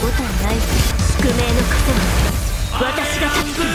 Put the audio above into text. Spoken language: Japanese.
ごとはない。宿命の糧は私が立つ。